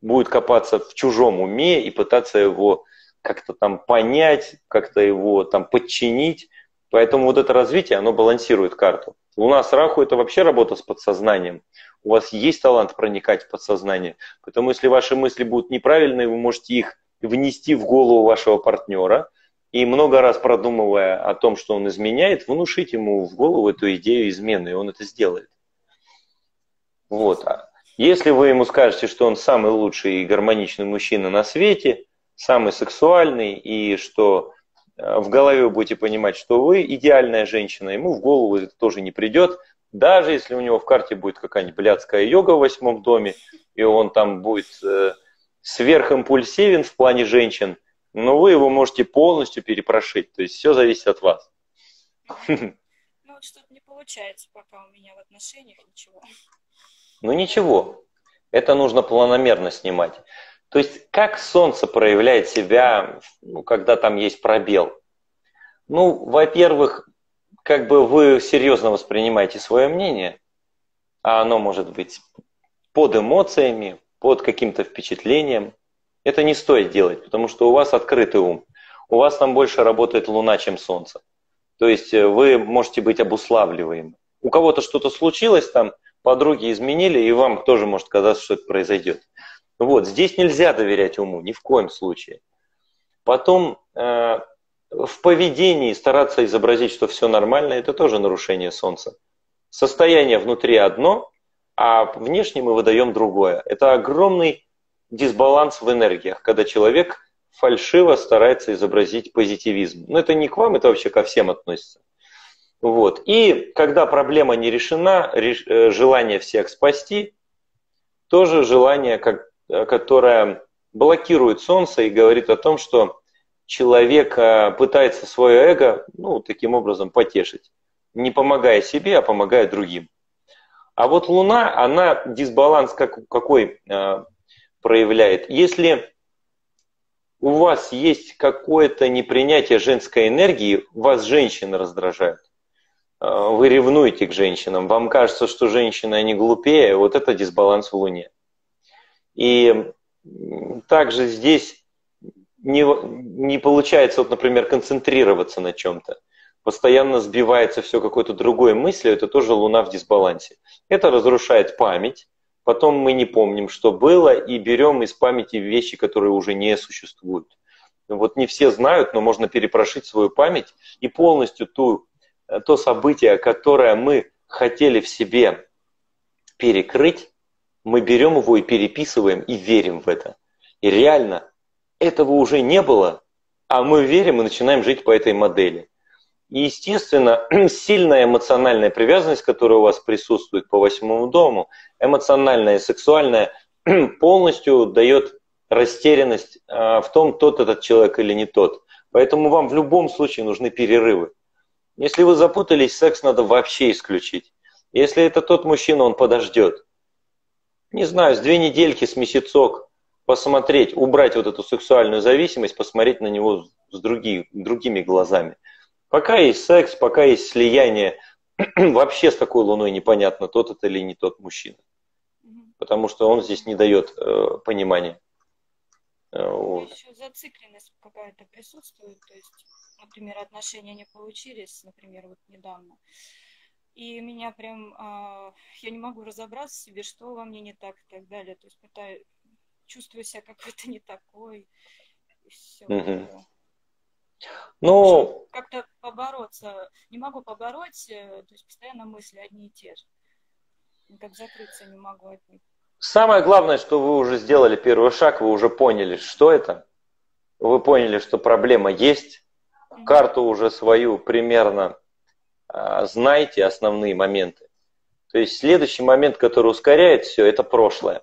Будет копаться в чужом уме и пытаться его как-то там понять, как-то его там подчинить. Поэтому вот это развитие, оно балансирует карту. Луна с Раху – это вообще работа с подсознанием. У вас есть талант проникать в подсознание. Поэтому если ваши мысли будут неправильные, вы можете их внести в голову вашего партнера. И много раз продумывая о том, что он изменяет, внушить ему в голову эту идею измены, и он это сделает. Вот. Если вы ему скажете, что он самый лучший и гармоничный мужчина на свете, самый сексуальный, и что в голове вы будете понимать, что вы идеальная женщина, ему в голову это тоже не придет, даже если у него в карте будет какая-нибудь блядская йога в 8-м доме, и он там будет сверхимпульсивен в плане женщин, но вы его можете полностью перепрошить. То есть все зависит от вас. Ну, вот что-то не получается пока у меня в отношениях ничего. Ну, ничего. Это нужно планомерно снимать. То есть как солнце проявляет себя, ну, когда там есть пробел? Ну, во-первых, как бы вы серьезно воспринимаете свое мнение, а оно может быть под эмоциями, под каким-то впечатлением. Это не стоит делать, потому что у вас открытый ум. У вас там больше работает Луна, чем Солнце. То есть вы можете быть обуславливаемы. У кого-то что-то случилось, там подруги изменили, и вам тоже может казаться, что это произойдет. Вот, здесь нельзя доверять уму, ни в коем случае. Потом в поведении стараться изобразить, что все нормально, это тоже нарушение Солнца. Состояние внутри одно, а внешне мы выдаем другое. Это огромный дисбаланс в энергиях, когда человек фальшиво старается изобразить позитивизм. Но это не к вам, это вообще ко всем относится. Вот. И когда проблема не решена, желание всех спасти, тоже желание, которое блокирует Солнце и говорит о том, что человек пытается свое эго, ну, таким образом потешить, не помогая себе, а помогая другим. А вот Луна, она дисбаланс какой проявляет? Если у вас есть какое-то непринятие женской энергии, вас женщины раздражают. Вы ревнуете к женщинам, вам кажется, что женщины, они глупее, вот это дисбаланс в Луне. И также здесь не получается, вот, например, концентрироваться на чем-то. Постоянно сбивается все какой-то другой мыслью, это тоже Луна в дисбалансе. Это разрушает память, потом мы не помним, что было, и берем из памяти вещи, которые уже не существуют. Вот не все знают, но можно перепрошить свою память и полностью то событие, которое мы хотели в себе перекрыть, мы берем его и переписываем, и верим в это. И реально этого уже не было, а мы верим и начинаем жить по этой модели. И, естественно, сильная эмоциональная привязанность, которая у вас присутствует по 8-му дому, эмоциональная и сексуальная, полностью дает растерянность в том, тот этот человек или не тот. Поэтому вам в любом случае нужны перерывы. Если вы запутались, секс надо вообще исключить. Если это тот мужчина, он подождет. Не знаю, с 2 недельки, с месяцок посмотреть, убрать вот эту сексуальную зависимость, посмотреть на него с другими глазами. Пока есть секс, пока есть слияние, вообще с такой Луной непонятно, тот это или не тот мужчина. Потому что он здесь не дает понимания. Вот. Еще зацикленность какая-то присутствует, то есть, например, отношения не получились, например, вот недавно. И меня прям, я не могу разобраться в себе, что во мне не так и так далее. То есть чувствую себя какой-то не такой. И все. Угу. Ну, как-то побороться, не могу побороть, то есть постоянно мысли одни и те же. Как закрыться не могу от них. Самое главное, что вы уже сделали первый шаг, вы уже поняли, что это. Вы поняли, что проблема есть. Карту уже свою примерно знаете, основные моменты. То есть следующий момент, который ускоряет все, это прошлое.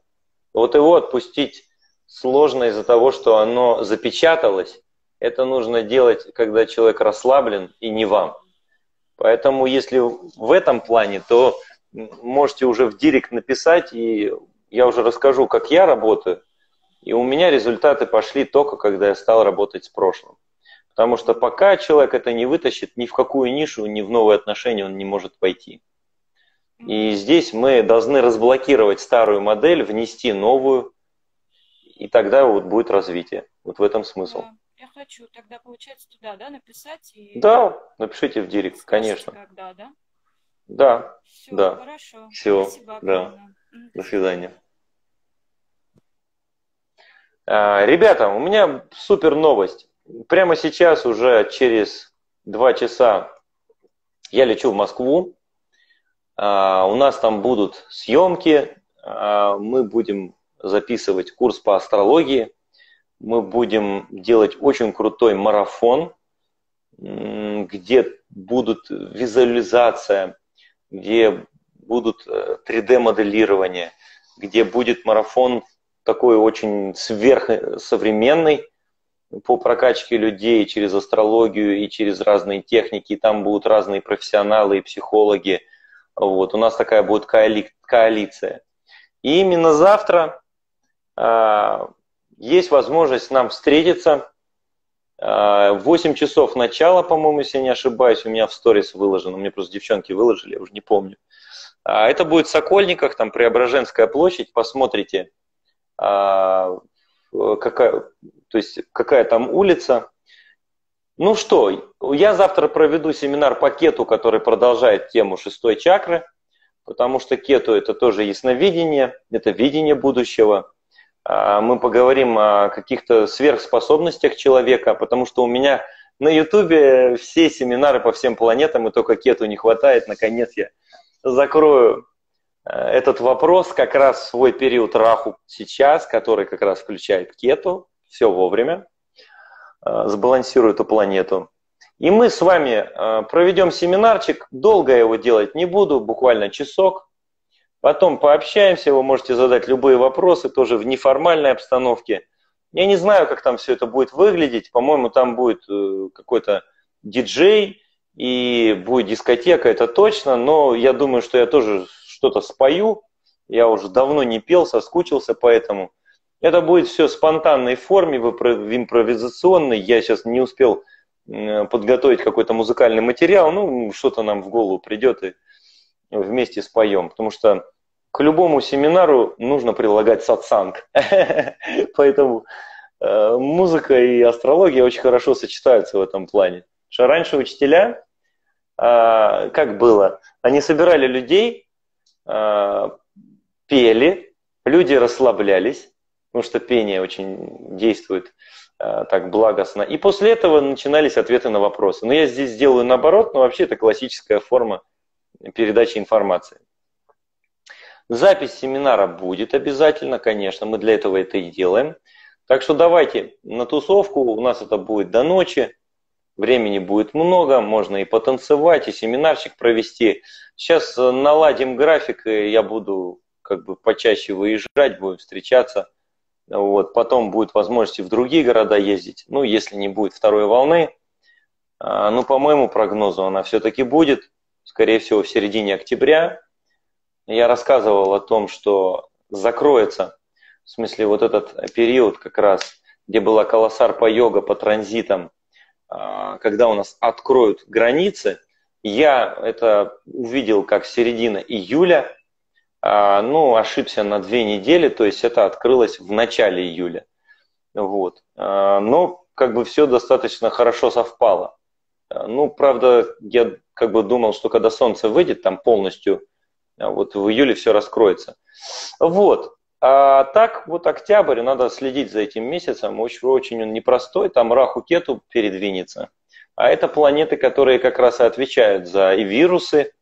Вот его отпустить сложно из-за того, что оно запечаталось. Это нужно делать, когда человек расслаблен, и не вам. Поэтому если в этом плане, то можете уже в директ написать, и я уже расскажу, как я работаю. И у меня результаты пошли только, когда я стал работать с прошлым. Потому что пока человек это не вытащит, ни в какую нишу, ни в новые отношения он не может пойти. И здесь мы должны разблокировать старую модель, внести новую, и тогда вот будет развитие. Вот в этом смысл. Я хочу тогда, получается, туда, да, написать? И... Да, напишите в директ, скажите, конечно. Когда, да? Да. Все, да. Хорошо. Все. Спасибо, да. До свидания. Ребята, у меня супер новость. Прямо сейчас, уже через 2 часа, я лечу в Москву. У нас там будут съемки. Мы будем записывать курс по астрологии. Мы будем делать очень крутой марафон, где будут визуализация, где будут 3D-моделирование, где будет марафон такой очень сверхсовременный, по прокачке людей через астрологию и через разные техники. И там будут разные профессионалы и психологи. Вот. У нас такая будет коалиция. И именно завтра есть возможность нам встретиться. В 8 часов начало, по-моему, если я не ошибаюсь, у меня в сторис выложено. Мне просто девчонки выложили, я уже не помню. Это будет в Сокольниках, там Преображенская площадь. Посмотрите, какая там улица. Ну что, я завтра проведу семинар по Кету, который продолжает тему 6-й чакры, потому что Кету — это тоже ясновидение, это видение будущего. Мы поговорим о каких-то сверхспособностях человека, потому что у меня на Ютубе все семинары по всем планетам, и только Кету не хватает. Наконец я закрою этот вопрос, как раз свой период Раху сейчас, который как раз включает Кету, все вовремя, сбалансирует эту планету. И мы с вами проведем семинарчик, долго я его делать не буду, буквально часок. Потом пообщаемся, вы можете задать любые вопросы, тоже в неформальной обстановке. Я не знаю, как там все это будет выглядеть. По-моему, там будет какой-то диджей и будет дискотека, это точно. Но я думаю, что я тоже что-то спою. Я уже давно не пел, соскучился поэтому. Это будет все в спонтанной форме, в импровизационной. Я сейчас не успел подготовить какой-то музыкальный материал. Ну, что-то нам в голову придет и вместе споем. Потому что к любому семинару нужно прилагать сатсанг. Поэтому музыка и астрология очень хорошо сочетаются в этом плане. Что раньше учителя, как было, они собирали людей, пели, люди расслаблялись, потому что пение очень действует так благостно. И после этого начинались ответы на вопросы. Но я здесь сделаю наоборот, но вообще это классическая форма передачи информации. Запись семинара будет обязательно, конечно, мы для этого это и делаем. Так что давайте на тусовку, у нас это будет до ночи, времени будет много, можно и потанцевать, и семинарчик провести. Сейчас наладим график, и я буду как бы почаще выезжать, будем встречаться. Вот. Потом будет возможность и в другие города ездить, ну, если не будет второй волны. Ну, по моему прогнозу, она все-таки будет. Скорее всего, в середине октября. Я рассказывал о том, что закроется, в смысле, вот этот период как раз, где была колоссарпа йога по транзитам, когда у нас откроют границы. Я это увидел как середина июля, ну, ошибся на 2 недели, то есть это открылось в начале июля. Вот. Но как бы все достаточно хорошо совпало. Ну, правда, я как бы думал, что когда солнце выйдет, там полностью, вот в июле все раскроется. Вот. А так, вот октябрь, надо следить за этим месяцем, очень он непростой, там Раху Кету передвинется. А это планеты, которые как раз и отвечают за и вирусы,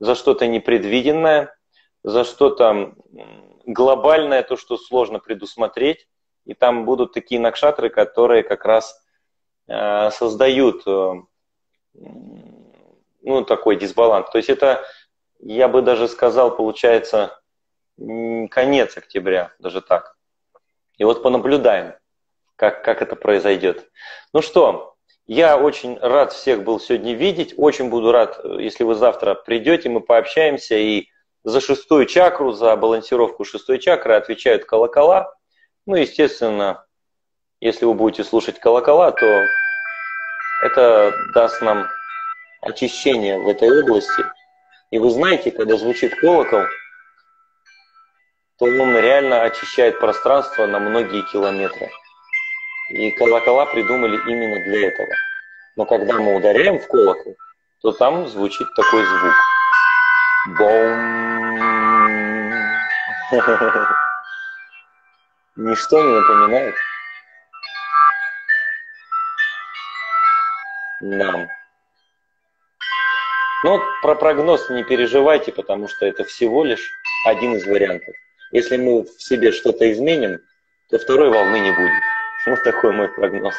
за что-то непредвиденное, за что-то глобальное, то, что сложно предусмотреть. И там будут такие накшатры, которые как раз создают... ну, такой дисбаланс. То есть это, я бы даже сказал, получается, конец октября, даже так. И вот понаблюдаем, как это произойдет. Ну что, я очень рад всех был сегодня видеть, очень буду рад, если вы завтра придете, мы пообщаемся, и за 6-ю чакру, за балансировку 6-й чакры отвечают колокола. Ну, естественно, если вы будете слушать колокола, то... это даст нам очищение в этой области. И вы знаете, когда звучит колокол, то он реально очищает пространство на многие километры. И колокола придумали именно для этого. Но когда мы ударяем в колокол, то там звучит такой звук. Бом! Ничто не напоминает. Да. Но про прогноз не переживайте, потому что это всего лишь один из вариантов. Если мы в себе что-то изменим, то второй волны не будет. Вот такой мой прогноз.